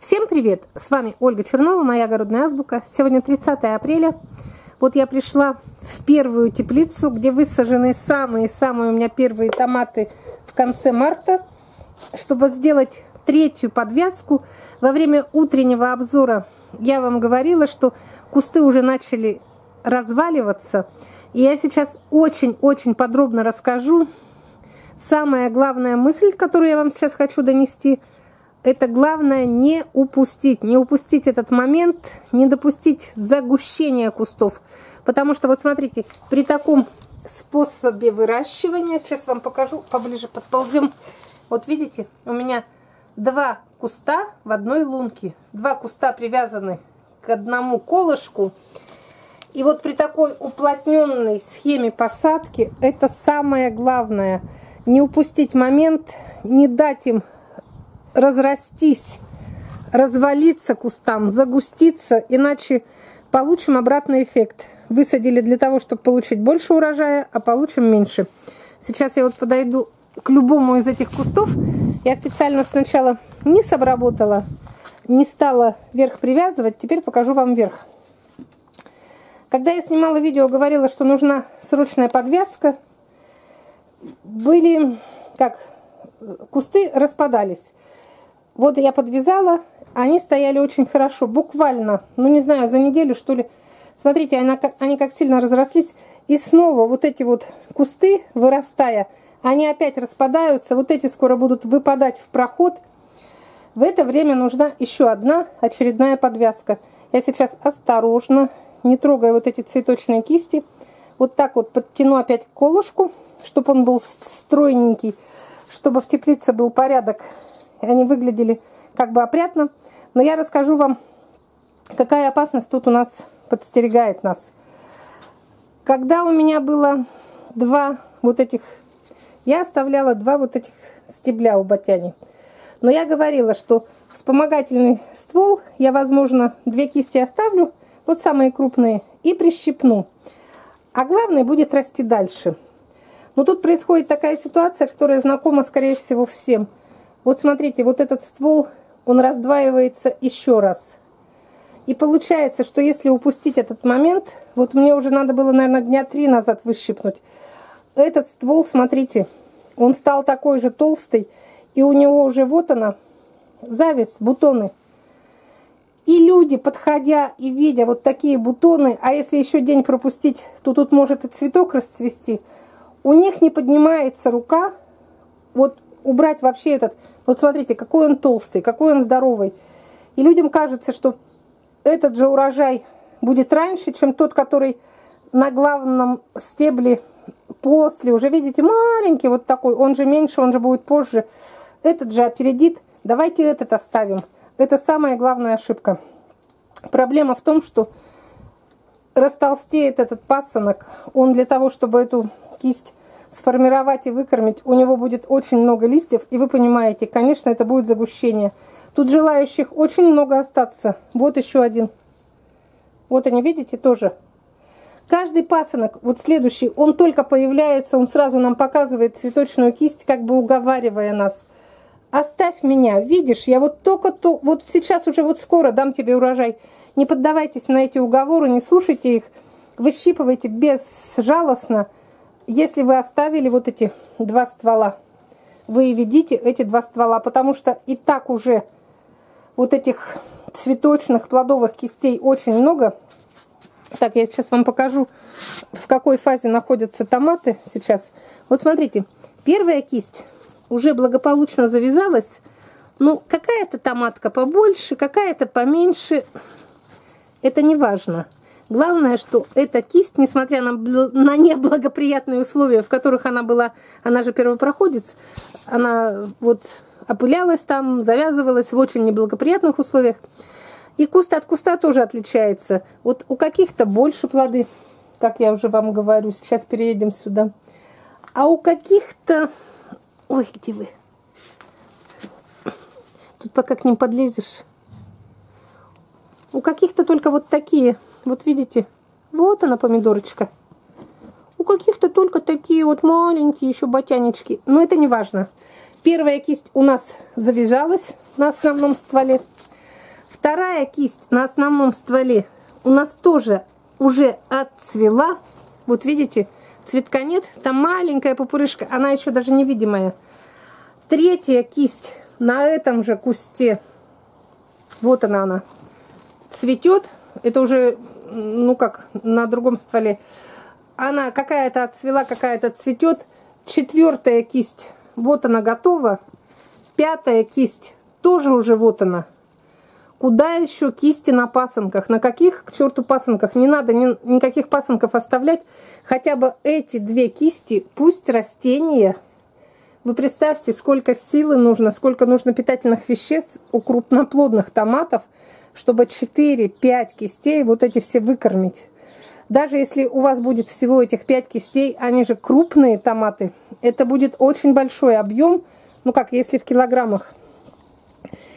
Всем привет! С вами Ольга Чернова, моя огородная азбука. Сегодня 30 апреля. Вот я пришла в первую теплицу, где высажены самые у меня первые томаты в конце марта, чтобы сделать третью подвязку. Во время утреннего обзора я вам говорила, что кусты уже начали разваливаться. И я сейчас очень-очень подробно расскажу. Самая главная мысль, которую я вам сейчас хочу донести, это главное не упустить этот момент, не допустить загущения кустов. Потому что, вот смотрите, при таком способе выращивания, сейчас вам покажу, поближе подползем. Вот видите, у меня два куста в одной лунке. Два куста привязаны к одному колышку. И вот при такой уплотненной схеме посадки, это самое главное. Не упустить момент, не дать им разрастись, развалиться кустам, загуститься, иначе получим обратный эффект. Высадили для того, чтобы получить больше урожая, а получим меньше. Сейчас я вот подойду к любому из этих кустов. Я специально сначала низ обработала, не стала верх привязывать, теперь покажу вам верх. Когда я снимала видео, говорила, что нужна срочная подвязка, кусты распадались. Вот я подвязала, они стояли очень хорошо, буквально, не знаю, за неделю, что ли. Смотрите, они как сильно разрослись. И снова вот эти вот кусты, вырастая, они опять распадаются. Вот эти скоро будут выпадать в проход. В это время нужна еще одна очередная подвязка. Я сейчас осторожно, не трогая вот эти цветочные кисти, вот так вот подтяну опять колышку, чтобы он был стройненький, чтобы в теплице был порядок. Они выглядели как бы опрятно. Но я расскажу вам, какая опасность тут у нас подстерегает нас. Когда у меня было два вот этих... Я оставляла два вот этих стебля у батяни. Но я говорила, что вспомогательный ствол я, возможно, две кисти оставлю, вот самые крупные, и прищипну. А главный будет расти дальше. Но тут происходит такая ситуация, которая знакома, скорее всего, всем. Вот смотрите, вот этот ствол, он раздваивается еще раз. И получается, что если упустить этот момент, вот мне уже надо было, наверное, дня 3 назад выщипнуть. Этот ствол, смотрите, он стал такой же толстый, и у него уже вот она, завязь, бутоны. И люди, подходя и видя вот такие бутоны, а если еще день пропустить, то тут может и цветок расцвести, у них не поднимается рука, вот убрать вообще этот, вот смотрите, какой он толстый, какой он здоровый. И людям кажется, что этот же урожай будет раньше, чем тот, который на главном стебле после. Уже видите, маленький вот такой, он же меньше, он же будет позже. Этот же опередит. Давайте этот оставим. Это самая главная ошибка. Проблема в том, что растолстеет этот пасынок. Он для того, чтобы эту кисть сформировать и выкормить, у него будет очень много листьев, и вы понимаете, конечно, это будет загущение. Тут желающих очень много остаться. Вот еще один. Вот они, видите, тоже. Каждый пасынок, вот следующий, он только появляется, он сразу нам показывает цветочную кисть, как бы уговаривая нас. Оставь меня, видишь, я вот только-то, вот сейчас уже вот скоро дам тебе урожай. Не поддавайтесь на эти уговоры, не слушайте их, выщипывайте безжалостно. Если вы оставили вот эти два ствола, вы и ведите эти два ствола, потому что и так уже вот этих цветочных плодовых кистей очень много. Так, я сейчас вам покажу, в какой фазе находятся томаты сейчас. Вот смотрите, первая кисть уже благополучно завязалась. Ну, какая-то томатка побольше, какая-то поменьше, это не важно. Главное, что эта кисть, несмотря на неблагоприятные условия, в которых она была, она же первопроходец, она вот опылялась там, завязывалась в очень неблагоприятных условиях. И куст от куста тоже отличается. Вот у каких-то больше плоды, как я уже вам говорю, сейчас переедем сюда. А у каких-то... Ой, где вы? Тут пока к ним подлезешь. У каких-то только вот такие... Вот видите, вот она помидорочка. У каких-то только такие вот маленькие еще ботянички. Но это не важно. Первая кисть у нас завязалась на основном стволе. Вторая кисть на основном стволе у нас тоже уже отцвела. Вот видите, цветка нет, там маленькая пупырышка, она еще даже невидимая. Третья кисть на этом же кусте, вот она цветет. Это уже, ну как, на другом стволе. Она какая-то отцвела, какая-то цветет. Четвертая кисть, вот она готова. Пятая кисть, тоже уже вот она. Куда еще кисти на пасынках? На каких, к черту, пасынках? Не надо никаких пасынков оставлять. Хотя бы эти две кисти, пусть растения. Вы представьте, сколько силы нужно, сколько нужно питательных веществ у крупноплодных томатов, чтобы 4-5 кистей вот эти все выкормить. Даже если у вас будет всего этих 5 кистей, они же крупные томаты, это будет очень большой объем, ну как, если в килограммах.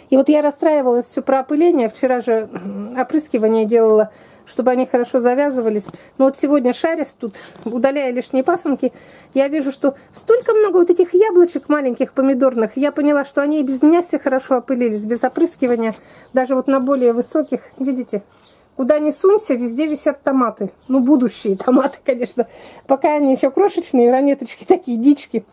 И вот я расстраивалась все про опыление, вчера же опрыскивание делала, чтобы они хорошо завязывались. Но вот сегодня шарясь тут, удаляя лишние пасынки, я вижу, что столько много вот этих яблочек маленьких помидорных. Я поняла, что они и без меня все хорошо опылились, без опрыскивания. Даже вот на более высоких, видите, куда ни сунься, везде висят томаты. Ну, будущие томаты, конечно. Пока они еще крошечные, ранеточки такие, дички.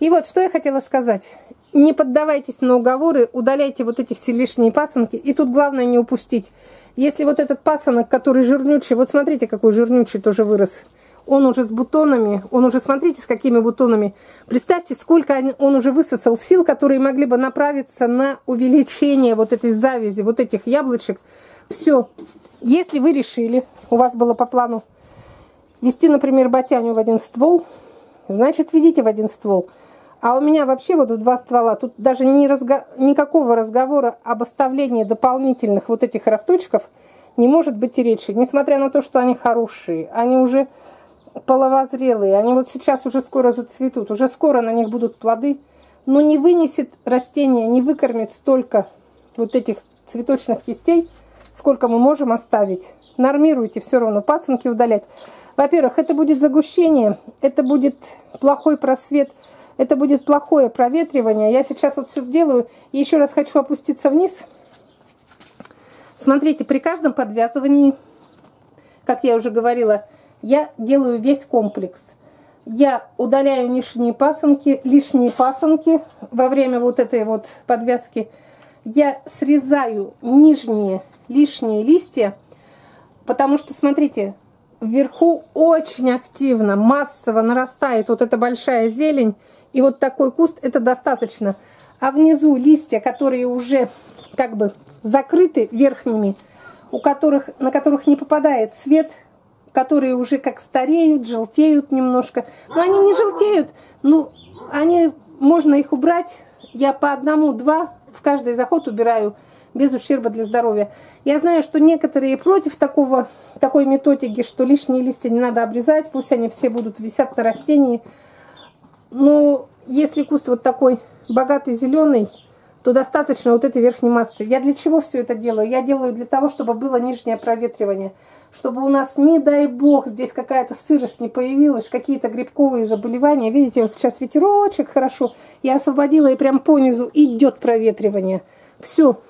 И вот, что я хотела сказать. Не поддавайтесь на уговоры, удаляйте вот эти все лишние пасынки. И тут главное не упустить. Если вот этот пасынок, который жирнючий, вот смотрите, какой жирнючий тоже вырос. Он уже с бутонами, он уже, смотрите, с какими бутонами. Представьте, сколько он уже высосал сил, которые могли бы направиться на увеличение вот этой завязи, вот этих яблочек. Все. Если вы решили, у вас было по плану вести, например, батяню в один ствол, значит, ведите в один ствол. А у меня вообще вот в два ствола, тут даже никакого разговора об оставлении дополнительных вот этих росточков не может быть и речи. Несмотря на то, что они хорошие, они уже половозрелые, они вот сейчас уже скоро зацветут, уже скоро на них будут плоды, но не вынесет растение, не выкормит столько вот этих цветочных кистей, сколько мы можем оставить. Нормируйте все равно, пасынки удалять. Во-первых, это будет загущение, это будет плохой просвет. Это будет плохое проветривание. Я сейчас вот все сделаю. И еще раз хочу опуститься вниз. Смотрите, при каждом подвязывании, как я уже говорила, я делаю весь комплекс. Я удаляю лишние пасынки во время вот этой вот подвязки. Я срезаю нижние лишние листья, потому что, смотрите, вверху очень активно, массово нарастает вот эта большая зелень. И вот такой куст, это достаточно. А внизу листья, которые уже как бы закрыты верхними, на которых не попадает свет, которые уже как стареют, желтеют немножко. Но они не желтеют, но они, можно их убрать. Я по одному-два в каждый заход убираю, без ущерба для здоровья. Я знаю, что некоторые против такой методики, что лишние листья не надо обрезать, пусть они все будут висят на растении. Но если куст вот такой богатый зеленый, то достаточно вот этой верхней массы. Я для чего все это делаю? Я делаю для того, чтобы было нижнее проветривание, чтобы у нас, не дай бог, здесь какая-то сырость не появилась, какие-то грибковые заболевания. Видите, вот сейчас ветерочек хорошо. Я освободила, и прям понизу идет проветривание. Все.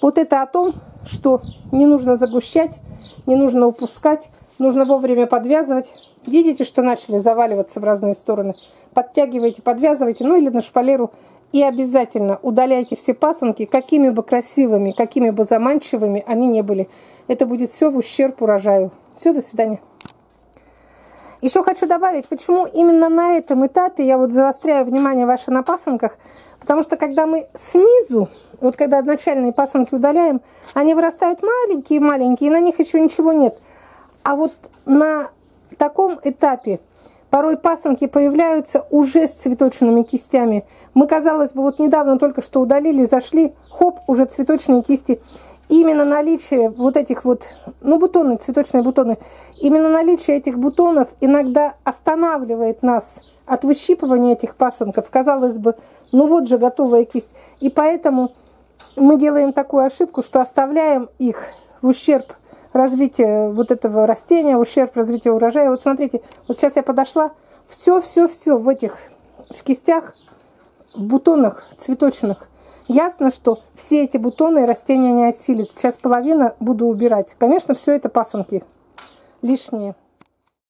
Вот это о том, что не нужно загущать, не нужно упускать, нужно вовремя подвязывать. Видите, что начали заваливаться в разные стороны? Подтягивайте, подвязывайте, ну или на шпалеру. И обязательно удаляйте все пасынки, какими бы красивыми, какими бы заманчивыми они не были. Это будет все в ущерб урожаю. Все, до свидания. Еще хочу добавить, почему именно на этом этапе я вот заостряю внимание ваше на пасынках. Потому что когда мы снизу, вот когда начальные пасынки удаляем, они вырастают маленькие-маленькие, и на них еще ничего нет. А вот на таком этапе порой пасынки появляются уже с цветочными кистями. Мы, казалось бы, вот недавно только что удалили, зашли, хоп, уже цветочные кисти. Именно наличие вот этих вот, ну, бутоны, цветочные бутоны, именно наличие этих бутонов иногда останавливает нас от выщипывания этих пасынков. Казалось бы, ну вот же готовая кисть. И поэтому мы делаем такую ошибку, что оставляем их в ущерб развития вот этого растения, в ущерб развития урожая. Вот смотрите, вот сейчас я подошла, все-все-все в этих кистях, в бутонах цветочных. Ясно, что все эти бутоны и растения не осилят. Сейчас половина буду убирать. Конечно, все это пасынки лишние.